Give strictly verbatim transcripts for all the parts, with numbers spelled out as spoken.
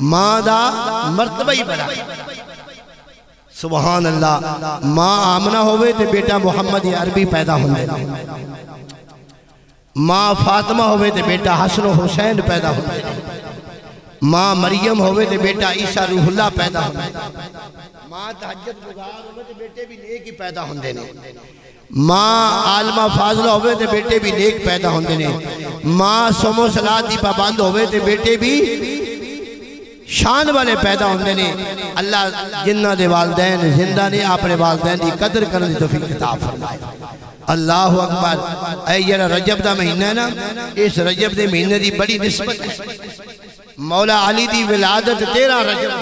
माँ दा मरतबा ही बड़ा। सुभान अल्लाह। माँ आमना होवे ते बेटा मोहम्मद अरबी पैदा होवे, माँ फातिमा होवे ते बेटा हसन हुसैन पैदा होवे, माँ मरियम होवे ते बेटा ईसा रूहुल्ला पैदा होवे, माँ तहज्जुद गुजार होवे ते बेटे भी नेक ही पैदा होंदे ने, माँ आलमा फाजला होवे ते बेटे भी नेक पैदा होंदे ने, माँ समो सलात दी पाबंद होवे ते बेटे भी शान वाले पैदा होंदे ने। अल्लाह जिन्ना दे वालदैन जिंदा ने अपने वालदैन दी कदर करने दी तौफीक अता फरमाए। अल्लाहु अकबर। ऐ जेड़ा रजब दा महीना है ना, इस रजब दे महीने दी बड़ी निस्बत है। मौला अली दी विलादत तेरह रजब,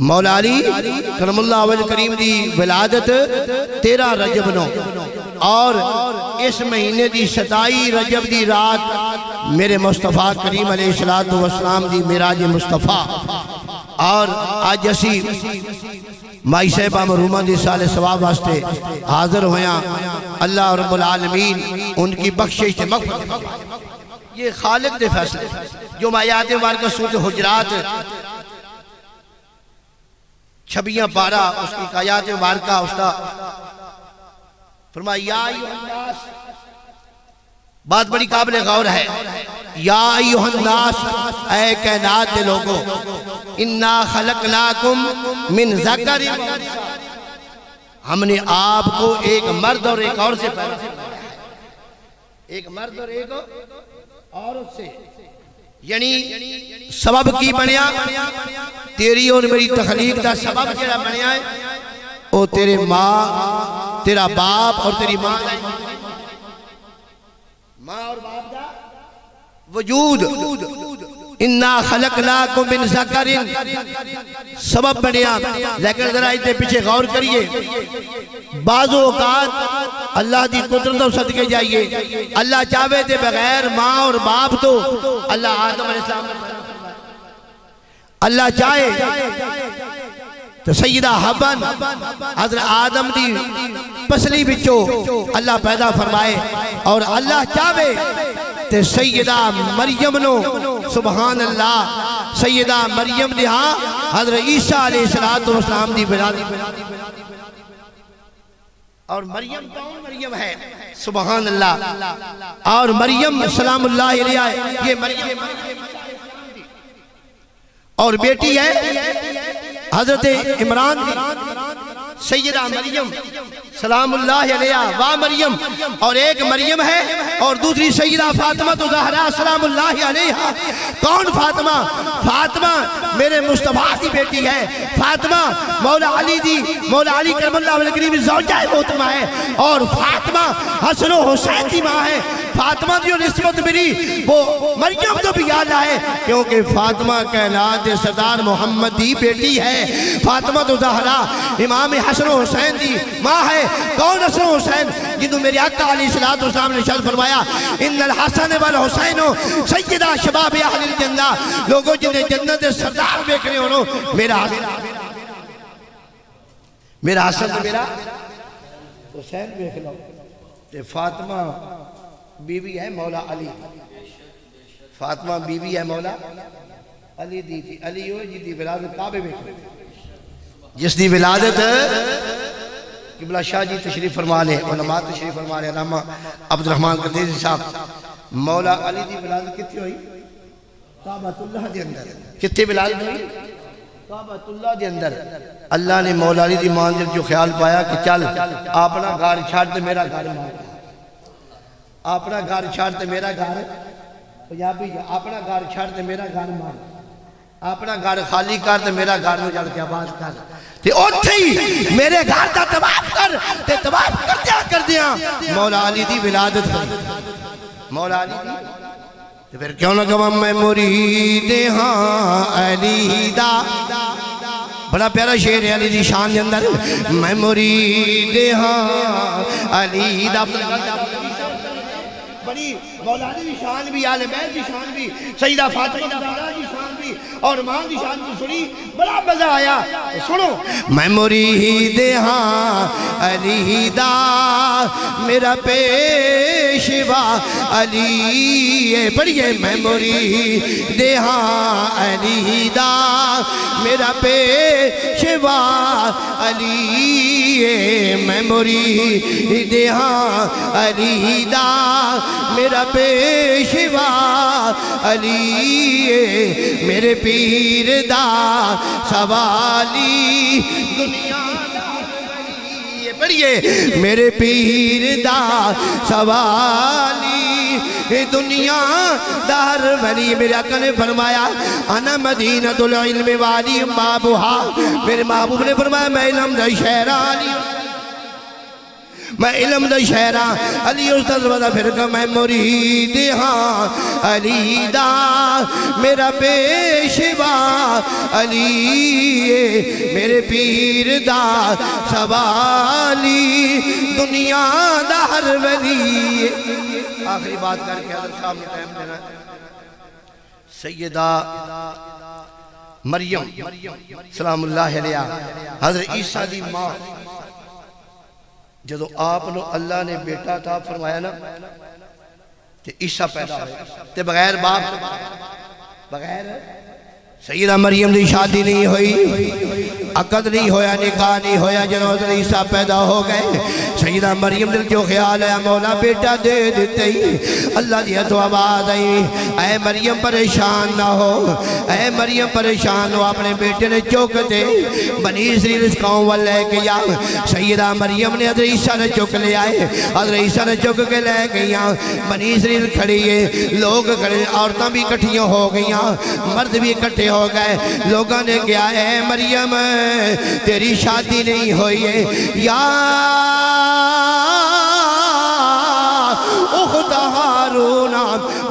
मौला अली करमुल्लाह वज करीम दी विलादत तेरह रजब नो, और इस महीने दी सताई रजब दी रात मेरे मुस्तफ़ा करीम अलैहिस्सलातु वस्सलाम दी मेराज मुस्तफ़ा। और अज असी माई साहिबा मरहूमा दे साले सवाब वास्ते हाजिर होया। अल्लाह रब्बुल आलमीन उनकी बख्शिश ते मग़फ़िरत, ये खालिक दे फैसले जो आयात मुबारका सूरह हुजरात छबिया पारा उसकी आयात मुबारका उसका फरमाया बात बड़ी काबिल गौर है। या अय्युहन्नास, ऐ कायनात के लोगों, इन्ना खलकनाकुम मिन ज़करिन, हमने आपको एक मर्द और एक औरत से पैदा किया, एक मर्द और एक औरत से, यानी सबब की बनिया तेरी और मेरी तखलीक का सबब जेड़ा बनिया है वो तेरे माँ तेरा बाप और तेरी माँ, माँ और बाप का वजूद। इन्ना खलकनाकुम मिन ज़करिन सबब बनिया। लेकिन जरा इतने पीछे गौर करिए, बाज़ो औक़ात अल्लाह की कुदरत और सदके जाइए अल्लाह चाहे तो बगैर माँ और बाप तो अल्लाह आदम अलैहिस्सलाम, अल्लाह चाहे तो सईदा हबन हजरत आदम की पसली बिचो अल्लाह पैदा फरमाए, और अल्लाह चाहे ते सैयदा मरियम नो, सुभान अल्लाह, सैयदा मरियम ने हाँ हजरत ईसा अलैहिस्सलातु वस्सलाम दी विलादत। और मरियम कौन मरियम है? सुभान अल्लाह। और मरियम सलामुल्लाह अलैहा, ये मरियम और बेटी है हजरत इमरान की, सैयदा मरियम सलामुल्लाह अलैहा, वाह मरियम। और एक मरियम है और दूसरी सैयदा फातिमा तो ज़हरा सलामुल्लाह अलैहा। कौन फातिमा? फातिमा मेरे मुस्तफ़ा की बेटी है, फातिमा मौला अली दी मौला अली करमल्लाह वल करीम ज़ौजा मोहतरमा है, और फातिमा हसन हुसैन की माँ है। फातिमा की नस्बत मिली वो मरियम तो भी याद आए, क्योंकि फातिमा कायनात सरदार मोहम्मद की बेटी है, फातिमा तो ज़हरा इमाम हसन हुसैन की माँ है। कौन हसन हुसैन? जिन्होंने मेरे आका अलैहिस्सलातु वस्सलाम ने इरशाद फरमाया, इन्नल हसन वल हुसैन सय्यदा शबाब अहलिल जन्नह, लोगों जिन्हें जन्नत के सरदार देखने होनो, मेरा मेरा हसन मेरा हुसैन देख लो। ते फातिमा बीवी है मौला अली, फातिमा बीवी है मौला अली दी थी, अली हो जी दी विलादत काबे में, जिसकी विलादत किबला शाह जी तशरीफ फरमा ले, उलमा तशरीफ फरमा ले, अल्लामा अब्दुल रहमान कदीर साहब, मौला अली की विलादत कितने हुई? काबतुल्लाह के अंदर। कितने विलादत हुई? काबतुल्लाह के अंदर। अल्लाह ने मौला अली की मां जो ख्याल पाया कि चल अपना घर छाड़ ते मेरा घर मां, अपना घर छाड़ ते मेरा घर पंजाबी, अपना घर छाड़ ते मेरा घर मां, अपना घर खाली कर ते मेरा घर में जल के आबाद कर, ते ओथे ही मेरे घर का तवाफ कर, ते तवाफ करदिया करदिया मौला अली दी विलादत हुई, मौला अली दी। ते फिर क्यों ना कवां मैं मुरीद हां अली दा, बड़ा प्यारा शेर है अली दी शान के अंदर, मैं मुरीद हां अली दा। बड़ी मौला अली दी शान भी, आले बैत दी शान भी, सईदा फातिमा दी शान भी, पढ़ी और माँ की शान की सुनी, बड़ा मजा आया। सुनो मैं मुरीद हाँ अलीदा, मेरा पेशवा अली। पढ़िए मैं मुरीद हाँ अलीदा, मेरा पेशवा अली। मैं मुरीद हाँ अलीदा, मेरा पेशवा अली। मेरे पीर दा सवाली दुनिया दा। पढ़िए मेरे पीर दा सवाली दुनिया दार वली। मेरे आका ने फरमाया अना मदीनतुल इल्म वाली बाबुहा। मेरे महबूब ने फरमाया मैं इल्म दा शहरानी, मैं इलम दा शहरा अली। उस दरवाजा फिर का मैं मुरीद हाँ अलीदा, मेरा पेशवा अली। मेरे पीर दा सवाली दुनिया दा हर वली। आखिरी बात करके हजरत साहब ने टाइम देना। सैयदा मरियम सलामुल्लाह अलैहा, हजरत ईसा दी मां, जो आप अल्लाह ने बेटा था फरमाया ना ते ईसा पैदा होया ते बगैर बाप बगैर सैयदा मरियम की शादी नहीं हुई, अकद नहीं होया, निकाह नहीं होया। जनाब ईसा पैदा हो गए। सैयदा मरियम दिल जो ख्याल आया मौला बेटा दे देते ही अल्लाह की तो आवाज़ आई, ऐ मरियम परेशान ना हो, ऐ मरियम परेशान हो, अपने बेटे ने चुक दे बनी इसराइल इस कौम वाल लेके जा। सैयदा मरियम ने हज़रत ईसा ने चुक ले आए, हज़रत ईसा ने चुक के ले गई। बनी इसराइल खड़ी है, लोग खड़े, औरतें भी इकट्ठियाँ हो गई, मर्द भी इकट्ठे हो गए। लोगों ने क्या है मरियम तेरी शादी नहीं हुई है। या उख्ता हारून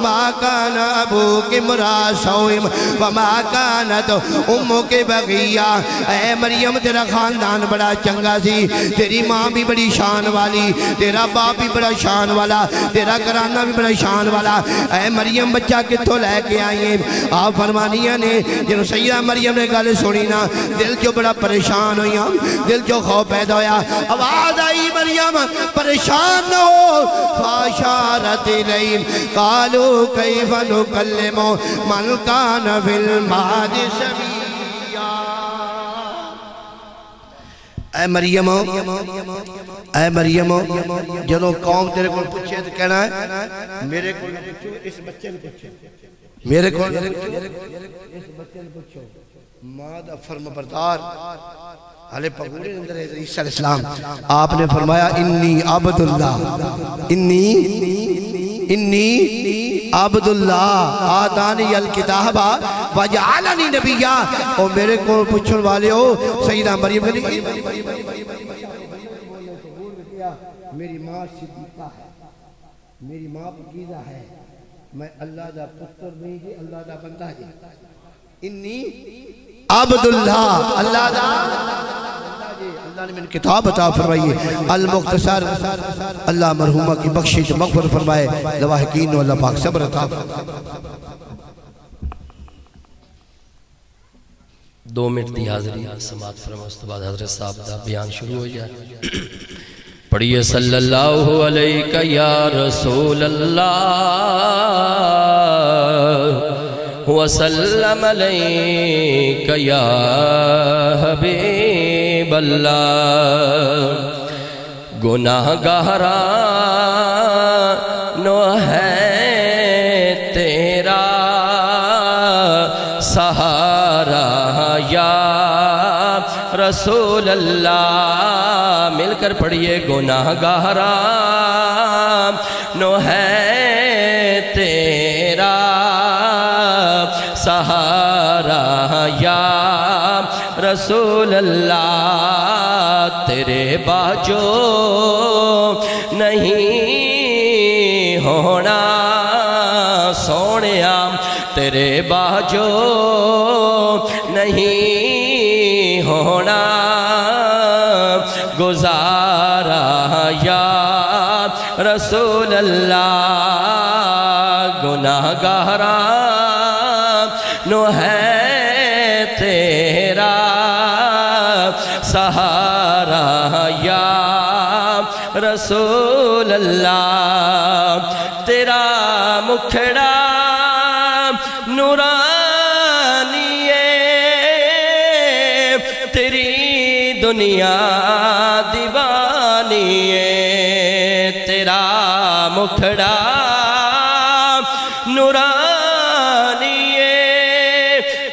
मा कान अबूक इमरा सौइम व मा कानत उम्मुक बगिया। ऐ मरियम तेरा खानदान बड़ा चंगा सी, तेरी माँ भी बड़ी शान वाली, तेरा बाप भी बड़ा शान वाला, तेरा घराना भी बड़ा शान वाला। ऐ मरियम बच्चा कितों लैके आई। आप फरमानिया ने जब सैयदा मरियम ने गल सुनी ना दिल चो बड़ा परेशान होइया, दिल चो खौफ पैदा होया। आवाज आई मरियम परेशान न हो। फाशारत इलैहिम कालू कैफा नुकल्लिमु मन कान फिल मादि सबीया। ऐ मरियम ऐ मरियम जदों कौम तेरे को पूछे तो कहना है मेरे को पूछो, इस बच्चे को पूछो, मेरे को इस बच्चे को पूछो। माँ दा फरमाबरदार हले पगूरे अंदर ईसा अलैहिस्सलाम आपने फरमाया इन्नी अब्दुल्लाह इन्नी इन्नी अब्दुल्लाह आतानी अल किताबा वजअलनी नबिया। और मेरे को पूछने वाले हो सैयदा मरियम ने मेरी माँ सिद्दीका है, मेरी माँ पकीज़ा है, मैं अल्लाह दा पुत्र नहीं जी, अल्लाह दा बंदा जी। इन्नी अब्दुल्लाह अल्लाह दा अल्लाह ने मैंने किताब बता फरमाइए अल मुख्तसर। अल्लाह मरहुमा की बख्शिश मग़फ़िरत फरमाए, लवाहिकीन व अल्लाह पाक सब्र अता फरमाए। दो मिनट की हाज़री समाअत फरमाने उसके बाद हज़रत साहब का बयान शुरू हो जाए। पढ़िए सल्लल्लाहु अलैका या रसूल अल्लाह व सल्लम अलैका या हबीब अल्लाह। गुनाह गहरा नो है तेरा सहारा या रसूल अल्लाह। मिलकर पढ़िए गुनाह गहरा नो है तेरा सहारा या रसूल अल्लाह। तेरे बाजो नहीं होना सोनिया, तेरे बाजो नहीं होना गुजारा या रसूल अल्लाह। गुनाहगारा नो है तेरा सहारा या रसूल अल्लाह। तेरा मुखड़ा नूरानी है, तेरी दुनिया दीवानी है। तेरा मुखड़ा नूरानी है,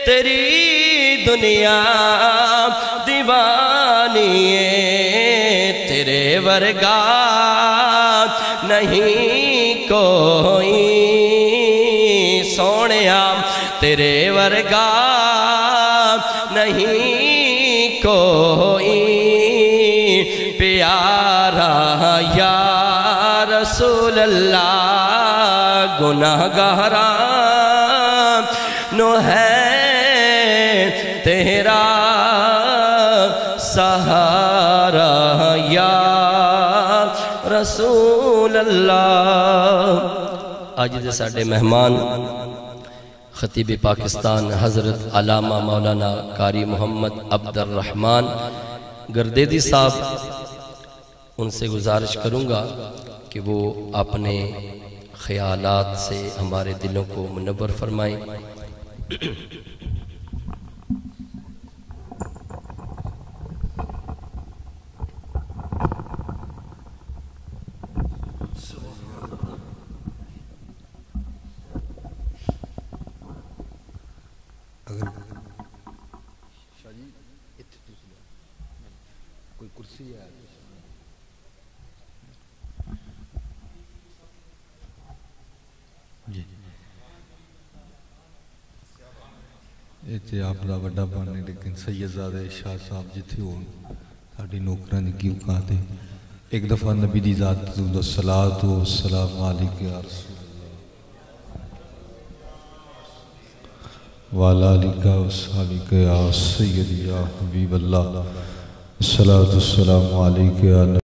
तेरी दुनिया दीवानी है। तेरे वर्गा नहीं कोई सोने, तेरे वर्गा नहीं कोई प्यारा या रसूल अल्लाह। गुनाहगारा नो है तेरा सहारा या रसूल अल्लाह। आज दे साडे मेहमान खतीब पाकिस्तान हजरत अलामा मौलाना कारी मोहम्मद अब्दुर्रहमान गर्देदी साहब, उनसे गुजारिश करूँगा कि वो अपने ख्यालात से हमारे दिलों को मुनव्वर फरमाएं। ये आपका बड़ा पानी लेकिन सैयदजादे शाह साहब जिथे हो साड़ी नौकरां दी की औकात है। एक दफ़ा नबी दी ज़ात तो सलात व सलाम अलैक या रसूल अल्लाह वाला अलैका व सलामिक या सैयदी या हबीब अल्लाह सलात व सलाम अलैक या